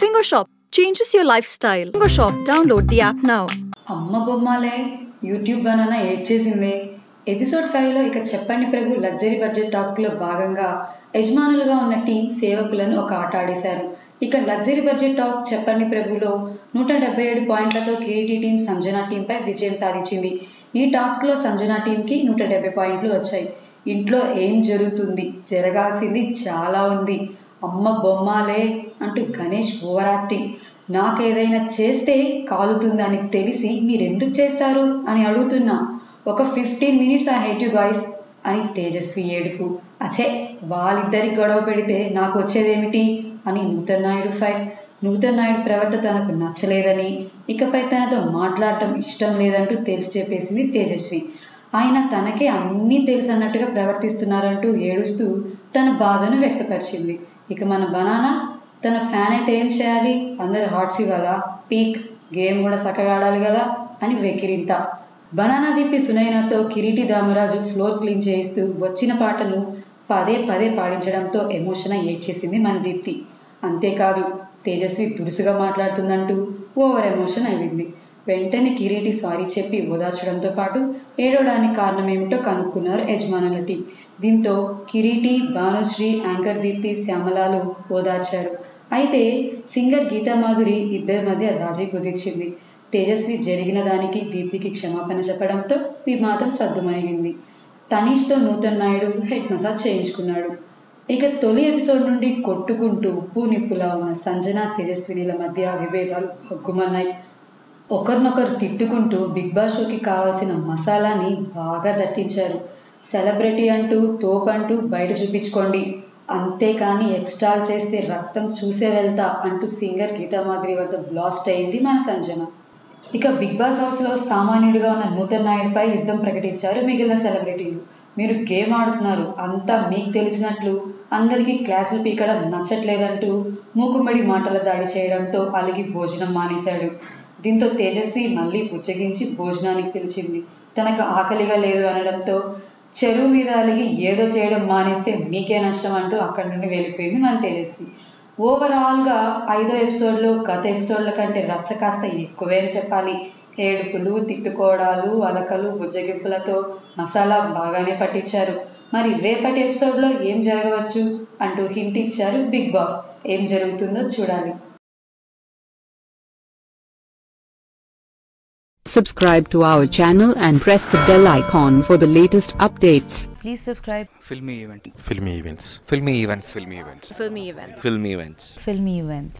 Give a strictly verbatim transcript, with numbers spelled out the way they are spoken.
Fingershop changes your lifestyle. Fingershop, download the app now. Amma Bommale, YouTube banana edchesinde. Episode five lo ika cheppandi Prabhu luxury budget task lo bhaganga యజమానులుగా ఉన్న team సేవకులను ఒక ఆట ఆడేశారు. ఇక luxury budget toss చెప్పండి ప్రభులో నూట డెబ్బై ఏడు పాయింట్లతో కిరీటి టీం సంజనా టీంపై విజయం సాధించింది. ఈ టాస్క్లో సంజనా టీంకి నూట డెబ్బై పాయింట్లు వచ్చాయి. ఇంట్లో ఏం జరుగుతుంది, జరగాల్సింది చాలా ఉంది, అమ్మ బొమ్మాలే అంటూ గణేష్ ఓవర్ యాక్టింగ్. నాకేదైనా చేస్తే కాలుతుందని తెలిసి మీరెందుకు చేస్తారు అని అడుగుతున్నా, ఒక fifteen minutes I hate you guys అని తేజస్వి ఏడుపు. అచే వాళ్ళిద్దరికి గొడవ పెడితే నాకు వచ్చేదేమిటి అని నూతన్ నాయుడు ఫైర్. నూతన్ నాయుడు ప్రవర్తన తనకు నచ్చలేదని, ఇకపై తనతో మాట్లాడటం ఇష్టం లేదంటూ తెలిసి చెప్పేసింది తేజస్వి. ఆయన తనకే అన్నీ తెలుసు అన్నట్టుగా ప్రవర్తిస్తున్నారంటూ ఏడుస్తూ తన బాధను వ్యక్తపరిచింది. ఇక మన బనానా తన ఫ్యాన్ అయితే ఏం చేయాలి, అందరు హాట్స్ ఇవ్వాలా, పీక్ గేమ్ కూడా చక్కగా ఆడాలి కదా అని వెకిరింత. బనానా దిప్పి సునైనాతో కిరీటి దామరాజు ఫ్లోర్ క్లీన్ చేయిస్తూ వచ్చిన పాటను పదే పదే పాడించడంతో ఎమోషన్ ఏడ్చేసింది మన దీప్తి. అంతేకాదు తేజస్వి దురుసుగా మాట్లాడుతుందంటూ ఓవర్ ఎమోషన్ అయింది. వెంటనే కిరీటి సారీ చెప్పి ఓదార్చడంతో పాటు ఏడవడానికి కారణం ఏమిటో కనుక్కున్నారు యజమానుల టీం. దీంతో కిరీటి, భానుశ్రీ, యాంకర్ దీప్తి, శ్యామలాలు ఓదార్చారు. అయితే సింగర్ గీతామాధురి ఇద్దరి మధ్య రాజీ కుదిర్చింది. తేజస్వి జరిగిన దానికి దీప్తికి క్షమాపణ చెప్పడంతో వివాదం సద్దుమణిగింది. తనీష్తో నూతన్ నాయుడు హెడ్ మసాజ్ చేయించుకున్నాడు. ఇక తొలి ఎపిసోడ్ నుండి కొట్టుకుంటూ ఉప్పు నిప్పులా ఉన్న సంజన తేజస్వినిల మధ్య విభేదాలు హగ్గుమన్నాయి. ఒకరినొకరు తిట్టుకుంటూ బిగ్ బాస్ షోకి కావాల్సిన మసాలాని బాగా దట్టించారు. సెలబ్రిటీ అంటూ తోపంటూ బయట చూపించుకోండి, అంతేకాని ఎక్స్ట్రాల్ చేస్తే రక్తం చూసే వెళ్తా అంటూ సింగర్ గీతామాధురి వద్ద బ్లాస్ట్ అయింది మన సంజన. ఇక బిగ్ బాస్ హౌస్లో సామాన్యుడిగా ఉన్న నూతన్ నాయుడుపై యుద్ధం ప్రకటించారు మిగిలిన సెలబ్రిటీలు. మీరు గేమ్ ఆడుతున్నారు, అంతా మీకు తెలిసినట్లు, అందరికీ క్లాసులు పీకడం నచ్చట్లేదంటూ మూకుమ్మడి మాటల దాడి చేయడంతో అలిగి భోజనం మానేశాడు. దీంతో తేజస్వి మళ్ళీ బుచ్చగించి భోజనానికి పిలిచింది. తనకు ఆకలిగా లేదు అనడంతో చెరువు మీద అలిగి ఏదో చేయడం మానేస్తే మీకే నష్టం అంటూ అక్కడి నుండి వెళ్ళిపోయింది మన తేజస్వి. ఓవరాల్గా ఐదో ఎపిసోడ్లో గత ఎపిసోడ్ల కంటే రచ్చ కాస్త ఎక్కువే అని చెప్పాలి. ఏడుపులు, తిట్టుకోవడాలు, అలకలు, బుజ్జగింపులతో మసాలా బాగానే పట్టించారు. మరి రేపటి ఎపిసోడ్లో ఏం జరగవచ్చు అంటూ హింట్ ఇచ్చారు బిగ్ బాస్. ఏం జరుగుతుందో చూడాలి. Subscribe to our channel and press the bell icon for the latest updates. Please subscribe. FilmiEvents. FilmiEvents. FilmiEvents. FilmiEvents. FilmiEvents. FilmiEvents. FilmiEvents.